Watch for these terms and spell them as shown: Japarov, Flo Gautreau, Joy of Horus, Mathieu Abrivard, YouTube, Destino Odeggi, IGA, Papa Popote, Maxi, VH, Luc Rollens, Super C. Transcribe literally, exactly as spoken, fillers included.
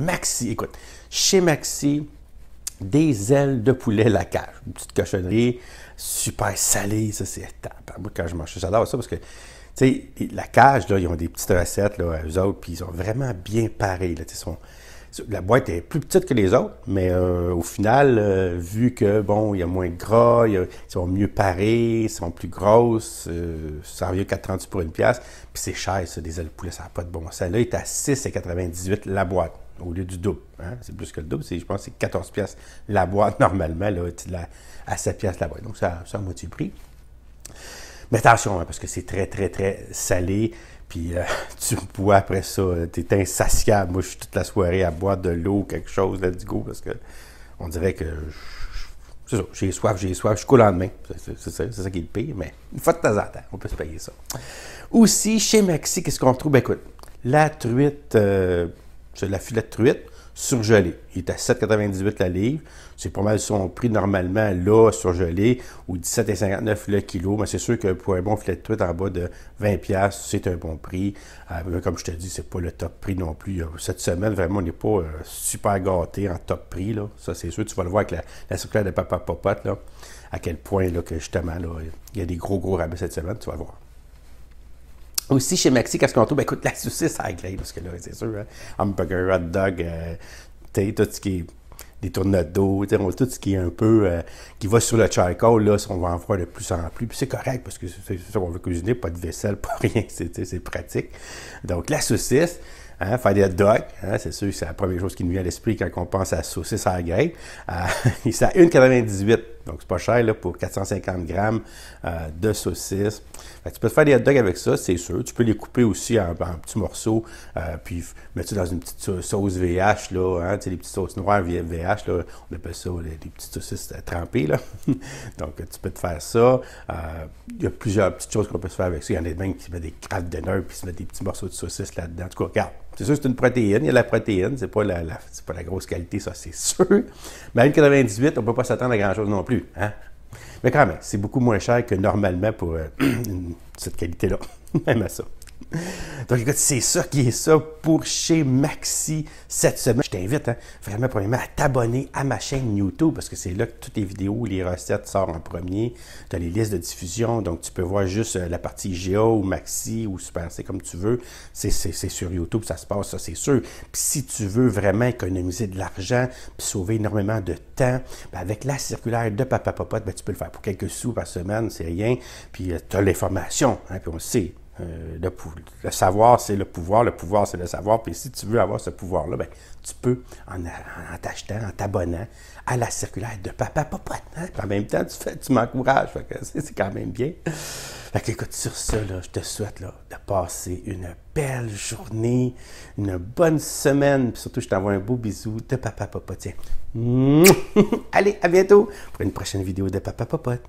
Maxi, écoute, chez Maxi, des ailes de poulet la cage. Une petite cochonnerie super salée, ça c'est étonnant. Moi, quand je mange ça, j'adore ça parce que, tu sais, la cage, là, ils ont des petites recettes, là, eux autres, puis ils sont vraiment bien parés, là, tu sais, sont... La boîte est plus petite que les autres, mais euh, au final, euh, vu que, bon, il y a moins de gras, ils sont mieux parés, ils sont plus grosses, euh, ça revient à quatre dollars trente-huit pour une pièce, puis c'est cher, ça, des ailes de poulet, ça n'a pas de bon sens. Là, il est à six dollars quatre-vingt-dix-huit la boîte, au lieu du double. Hein? C'est plus que le double, je pense que c'est quatorze dollars la boîte, normalement, là, là, à sept dollars la boîte. Donc, ça, ça a moitié prix. Mais attention, hein, parce que c'est très, très, très salé. Puis euh, tu bois après ça, tu es insatiable. Moi, je suis toute la soirée à boire de l'eau, quelque chose, let's go, parce que on dirait que c'est ça, j'ai soif, j'ai soif, jusqu'au lendemain. C'est ça, ça qui est le pire, mais une fois de temps en temps, on peut se payer ça. Aussi, chez Maxi, qu'est-ce qu'on trouve? Ben, écoute, la truite, euh, la filette truite surgelée. Il est à sept dollars quatre-vingt-dix-huit la livre. C'est pas mal son prix normalement, là, surgelé, ou dix-sept dollars cinquante-neuf le kilo. Mais c'est sûr que pour un bon filet de truite en bas de vingt dollars, c'est un bon prix. Euh, comme je te dis, c'est pas le top prix non plus. Cette semaine, vraiment, on n'est pas euh, super gâté en top prix, là. Ça, c'est sûr. Tu vas le voir avec la, la circulaire de Papa Popote, là, à quel point, là, que justement, là, il y a des gros, gros rabais cette semaine. Tu vas le voir. Aussi, chez Maxi, qu'est-ce qu'on trouve? Ben, écoute, la saucisse à la glace, parce que là, c'est sûr, hein? Hamburger, hot dog, euh, tu tout ce qui est des tournettes d'eau, tout ce qui est un peu, euh, qui va sur le charcoal, là, on va en voir de plus en plus. Puis c'est correct, parce que c'est ça qu'on veut cuisiner, pas de vaisselle, pas rien, c'est pratique. Donc, la saucisse, hein, faire des hot dogs, hein, c'est sûr que c'est la première chose qui nous vient à l'esprit quand on pense à la saucisse à la grecque. Euh, c'est à un dollar quatre-vingt-dix-huit. Donc, c'est pas cher là, pour quatre cent cinquante grammes euh, de saucisse. Fait, tu peux te faire des hot dogs avec ça, c'est sûr. Tu peux les couper aussi en, en petits morceaux, euh, puis mettre ça dans une petite sauce V H, là, hein, tu sais, les petites sauces noires V H, là, on appelle ça les, les petites saucisses trempées, là. Donc, tu peux te faire ça. Il euh, y a plusieurs petites choses qu'on peut se faire avec ça. Il y en a même qui mettent des crêpes de nerfs, puis se mettent des petits morceaux de saucisse là-dedans. En tout cas, regarde. C'est sûr que c'est une protéine, il y a de la protéine, c'est pas la, la, c'est pas la grosse qualité, ça c'est sûr. Mais à un dollar quatre-vingt-dix-huit, on ne peut pas s'attendre à grand-chose non plus. Hein? Mais quand même, c'est beaucoup moins cher que normalement pour euh, cette qualité-là, même à ça. Donc écoute, c'est ça qui est ça pour chez Maxi cette semaine. Je t'invite, hein, vraiment premièrement à t'abonner à ma chaîne YouTube parce que c'est là que toutes les vidéos, les recettes sortent en premier. Tu as les listes de diffusion, donc tu peux voir juste la partie I G A ou Maxi ou Super C comme tu veux. C'est sur YouTube, ça se passe, ça c'est sûr. Puis si tu veux vraiment économiser de l'argent puis sauver énormément de temps, bien, avec la circulaire de Papa Popote, bien, tu peux le faire pour quelques sous par semaine, c'est rien. Puis tu as l'information, hein, puis on le sait. Euh, le, le savoir, c'est le pouvoir. Le pouvoir, c'est le savoir. Puis si tu veux avoir ce pouvoir-là, ben, tu peux, en, en t'achetant, en t'abonnant à la circulaire de Papa Popote. Hein? En même temps, tu, fais, tu m'encourages. C'est quand même bien. Fait que, écoute, sur ça, là, je te souhaite là, de passer une belle journée, une bonne semaine. Puis surtout, je t'envoie un beau bisou de Papa Popote. Tiens. Allez, à bientôt pour une prochaine vidéo de Papa Popote.